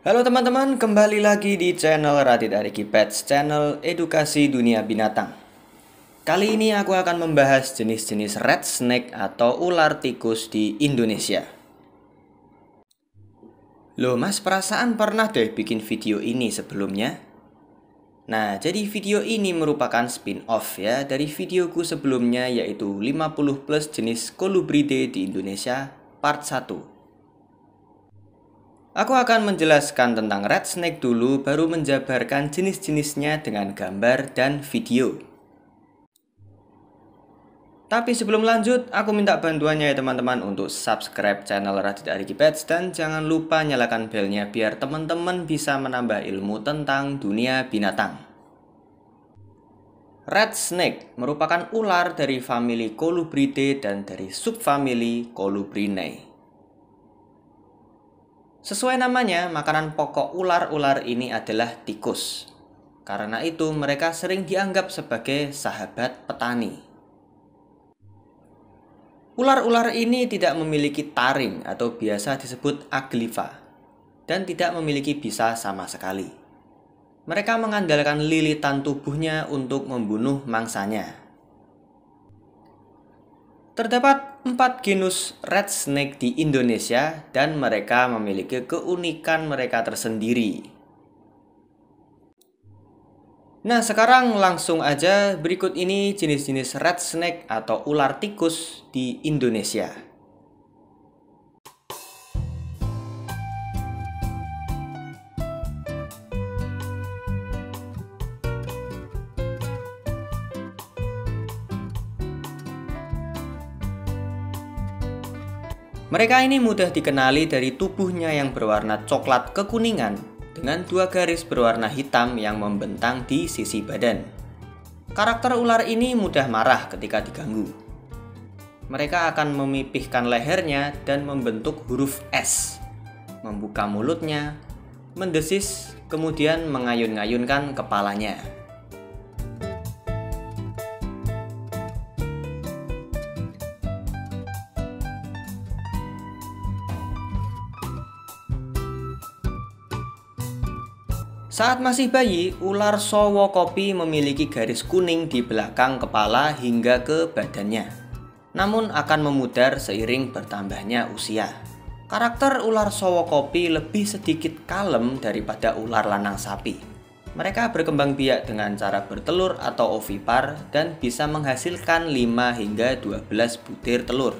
Halo teman-teman, kembali lagi di channel Radit Arighi Pets, channel edukasi dunia binatang. Kali ini aku akan membahas jenis-jenis red snake atau ular tikus di Indonesia. Loh mas, perasaan pernah deh bikin video ini sebelumnya? Nah, jadi video ini merupakan spin-off ya dari videoku sebelumnya, yaitu 50 plus jenis Colubridae di Indonesia part 1. Aku akan menjelaskan tentang red snake dulu, baru menjabarkan jenis-jenisnya dengan gambar dan video. Tapi sebelum lanjut, aku minta bantuannya ya teman-teman untuk subscribe channel Radit Arighi Pets dan jangan lupa nyalakan belnya biar teman-teman bisa menambah ilmu tentang dunia binatang. Red snake merupakan ular dari famili Colubridae dan dari subfamili Colubrinae. Sesuai namanya, makanan pokok ular-ular ini adalah tikus. Karena itu, mereka sering dianggap sebagai sahabat petani. Ular-ular ini tidak memiliki taring atau biasa disebut agliva dan tidak memiliki bisa sama sekali. Mereka mengandalkan lilitan tubuhnya untuk membunuh mangsanya. Terdapat 4 genus red snake di Indonesia dan mereka memiliki keunikan mereka tersendiri. Nah, sekarang langsung aja, berikut ini jenis-jenis red snake atau ular tikus di Indonesia. Mereka ini mudah dikenali dari tubuhnya yang berwarna coklat kekuningan dengan 2 garis berwarna hitam yang membentang di sisi badan. Karakter ular ini mudah marah ketika diganggu. Mereka akan memipihkan lehernya dan membentuk huruf S, membuka mulutnya, mendesis, kemudian mengayun-ngayunkan kepalanya. Saat masih bayi, ular sowo kopi memiliki garis kuning di belakang kepala hingga ke badannya, namun akan memudar seiring bertambahnya usia. Karakter ular sowo kopi lebih sedikit kalem daripada ular lanang sapi. Mereka berkembang biak dengan cara bertelur atau ovipar dan bisa menghasilkan 5 hingga 12 butir telur.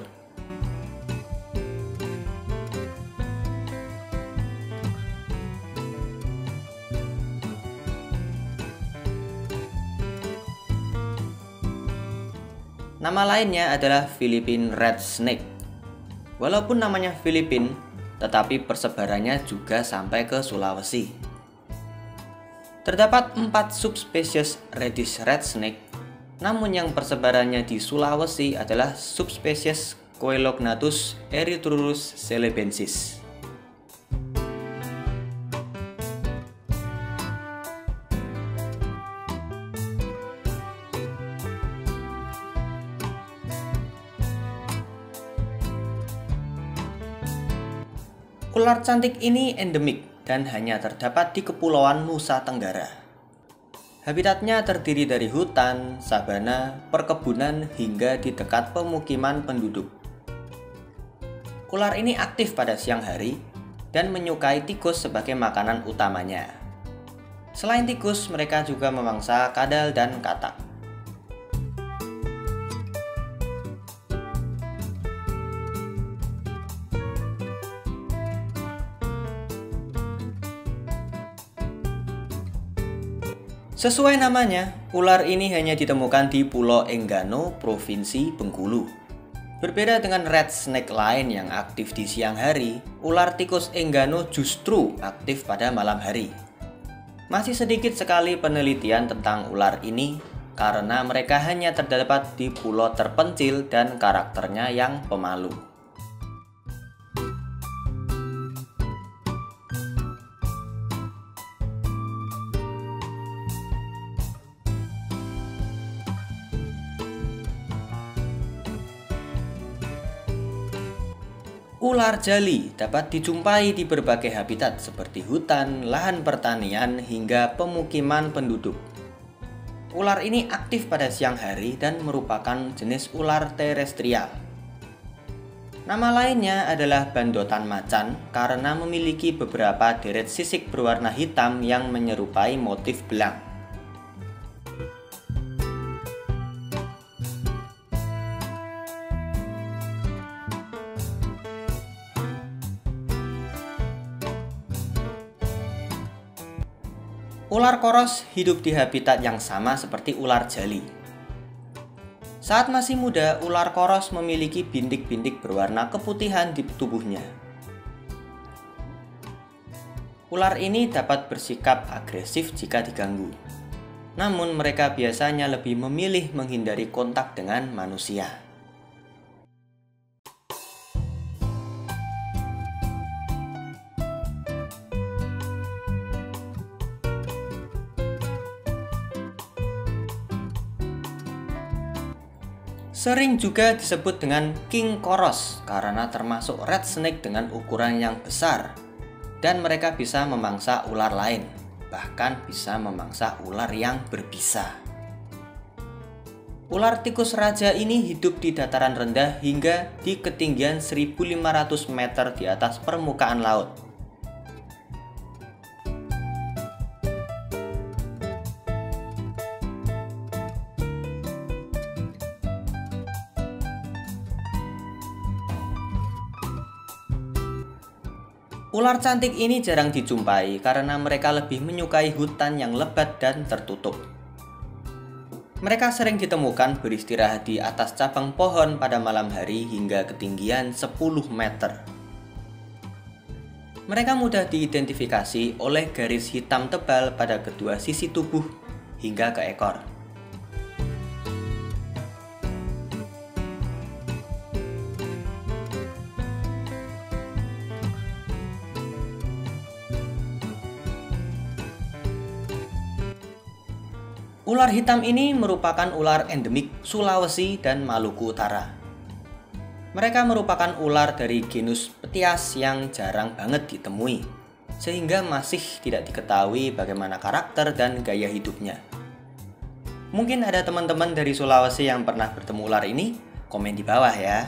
Nama lainnya adalah Philippine Red Snake. Walaupun namanya Filipin, tetapi persebarannya juga sampai ke Sulawesi. Terdapat 4 subspesies Reddish Red Snake, namun yang persebarannya di Sulawesi adalah subspesies Coelognathus erythrurus celebensis. Ular cantik ini endemik dan hanya terdapat di Kepulauan Nusa Tenggara. Habitatnya terdiri dari hutan, sabana, perkebunan, hingga di dekat pemukiman penduduk. Ular ini aktif pada siang hari dan menyukai tikus sebagai makanan utamanya. Selain tikus, mereka juga memangsa kadal dan katak. Sesuai namanya, ular ini hanya ditemukan di Pulau Enggano, Provinsi Bengkulu. Berbeda dengan red snake lain yang aktif di siang hari, ular tikus Enggano justru aktif pada malam hari. Masih sedikit sekali penelitian tentang ular ini karena mereka hanya terdapat di pulau terpencil dan karakternya yang pemalu. Ular jali dapat dijumpai di berbagai habitat seperti hutan, lahan pertanian, hingga pemukiman penduduk. Ular ini aktif pada siang hari dan merupakan jenis ular terestrial. Nama lainnya adalah bandotan macan karena memiliki beberapa deret sisik berwarna hitam yang menyerupai motif belang. Ular koros hidup di habitat yang sama seperti ular jali. Saat masih muda, ular koros memiliki bintik-bintik berwarna keputihan di tubuhnya. Ular ini dapat bersikap agresif jika diganggu. Namun mereka biasanya lebih memilih menghindari kontak dengan manusia. Sering juga disebut dengan king koros karena termasuk red snake dengan ukuran yang besar, dan mereka bisa memangsa ular lain, bahkan bisa memangsa ular yang berbisa. Ular tikus raja ini hidup di dataran rendah hingga di ketinggian 1.500 meter di atas permukaan laut. Ular cantik ini jarang dijumpai karena mereka lebih menyukai hutan yang lebat dan tertutup. Mereka sering ditemukan beristirahat di atas cabang pohon pada malam hari hingga ketinggian 10 meter. Mereka mudah diidentifikasi oleh garis hitam tebal pada kedua sisi tubuh hingga ke ekor. Ular hitam ini merupakan ular endemik Sulawesi dan Maluku Utara. Mereka merupakan ular dari genus Ptyas yang jarang banget ditemui, sehingga masih tidak diketahui bagaimana karakter dan gaya hidupnya. Mungkin ada teman-teman dari Sulawesi yang pernah bertemu ular ini? Komen di bawah ya.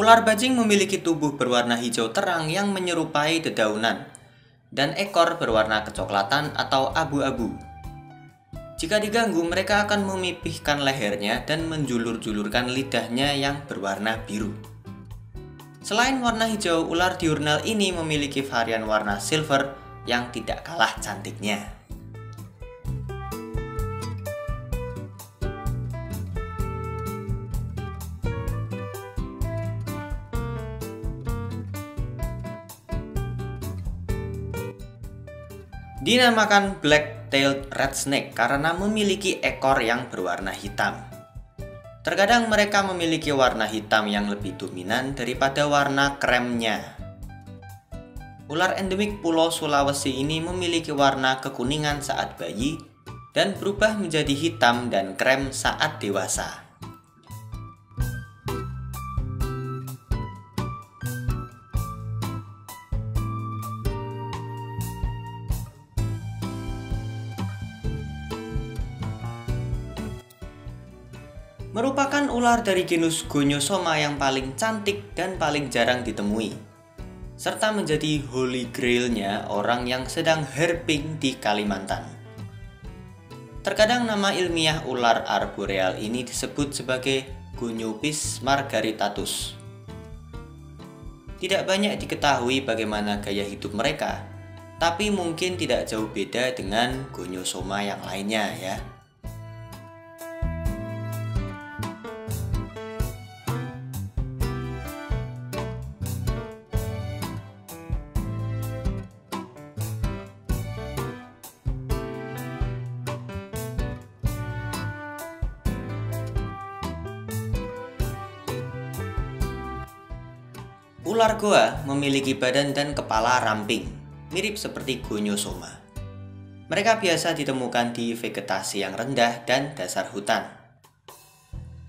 Ular bajing memiliki tubuh berwarna hijau terang yang menyerupai dedaunan, dan ekor berwarna kecoklatan atau abu-abu. Jika diganggu, mereka akan memipihkan lehernya dan menjulur-julurkan lidahnya yang berwarna biru. Selain warna hijau, ular diurnal ini memiliki varian warna silver yang tidak kalah cantiknya. Dinamakan black-tailed red snake karena memiliki ekor yang berwarna hitam. Terkadang mereka memiliki warna hitam yang lebih dominan daripada warna kremnya. Ular endemik Pulau Sulawesi ini memiliki warna kekuningan saat bayi dan berubah menjadi hitam dan krem saat dewasa. Merupakan ular dari genus Gonyosoma yang paling cantik dan paling jarang ditemui, serta menjadi holy grailnya orang yang sedang herping di Kalimantan. Terkadang nama ilmiah ular arboreal ini disebut sebagai Gonyosoma margaritatus. Tidak banyak diketahui bagaimana gaya hidup mereka, tapi mungkin tidak jauh beda dengan Gonyosoma yang lainnya ya. Ular goa memiliki badan dan kepala ramping, mirip seperti Gonyosoma. Mereka biasa ditemukan di vegetasi yang rendah dan dasar hutan.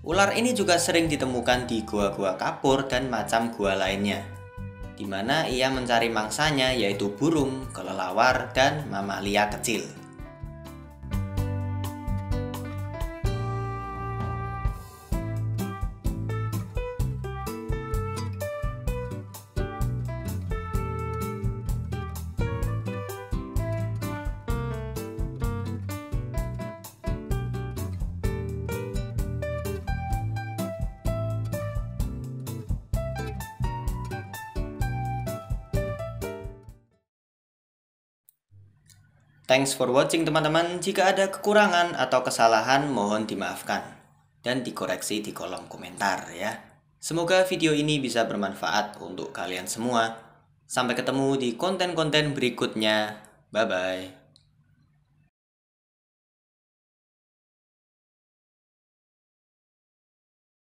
Ular ini juga sering ditemukan di goa-goa kapur dan macam goa lainnya, di mana ia mencari mangsanya yaitu burung, kelelawar, dan mamalia kecil. Thanks for watching teman-teman, jika ada kekurangan atau kesalahan mohon dimaafkan dan dikoreksi di kolom komentar ya. Semoga video ini bisa bermanfaat untuk kalian semua. Sampai ketemu di konten-konten berikutnya, bye-bye.